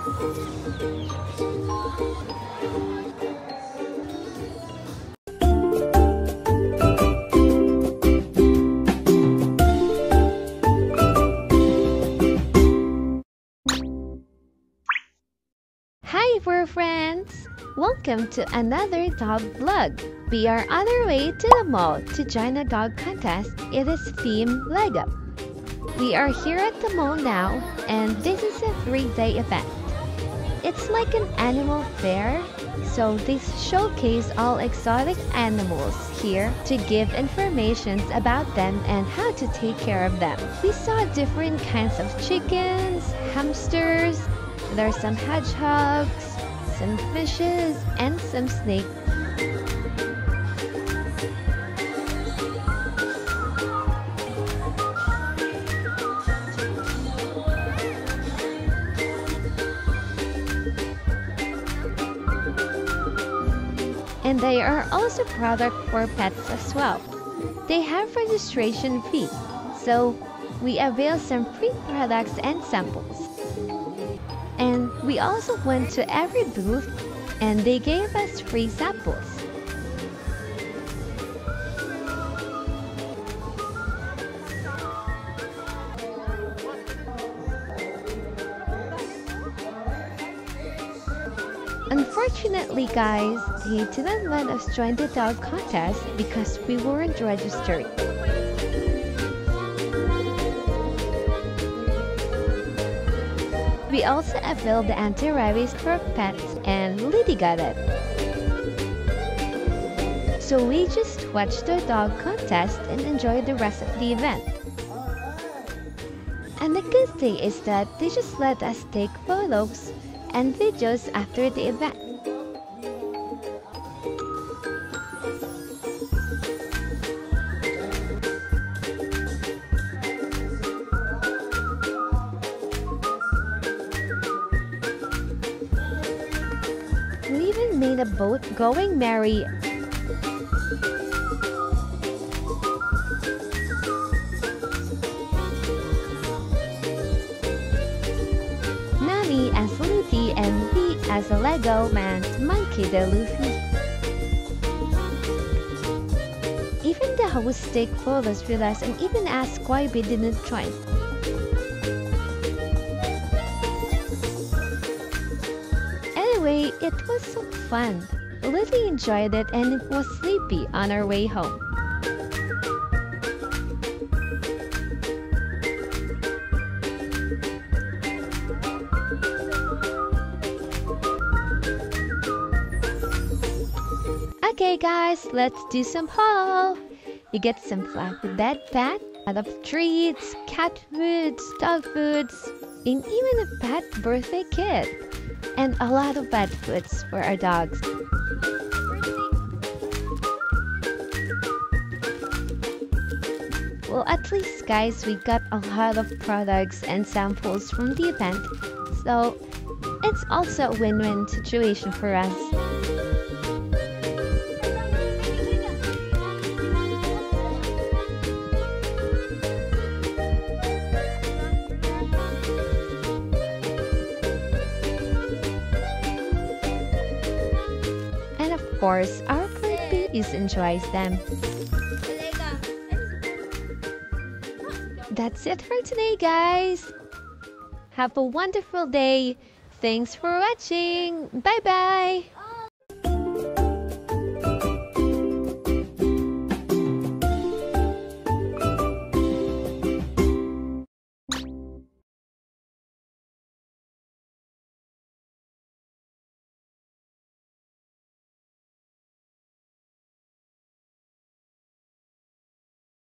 Hi, fur friends! Welcome to another dog vlog. We are on our way to the mall to join a dog contest. It is theme leg up. We are here at the mall now, and this is a 3-day event. It's like an animal fair, so they showcase all exotic animals here to give information about them and how to take care of them. We saw different kinds of chickens, hamsters, there's some hedgehogs, some fishes, and some snakes. And they are also product for pets as well. They have registration fee, so we avail some free products and samples. And we also went to every booth and they gave us free samples. Unfortunately guys, they didn't let us join the dog contest because we weren't registered. We also availed the anti-rabies for pets and Liddy got it. So we just watched the dog contest and enjoyed the rest of the event. And the good thing is that they just let us take photos and videos after the event. We even made a boat Going Merry. Nami as Luffy and V as a Lego Man, Monkey D. Luffy. Even the host take photos with us and even asked why we didn't join. Anyway, it was so fun. Lily enjoyed it and it was sleepy on our way home. Okay guys, let's do some haul! You get some fluffy bed pad, a lot of treats, cat foods, dog foods, and even a pet birthday kit. And a lot of pet foods for our dogs. Well, at least guys, we got a lot of products and samples from the event, so it's also a win-win situation for us. Of course, our puppies enjoys them. That's it for today, guys. Have a wonderful day. Thanks for watching. Bye bye.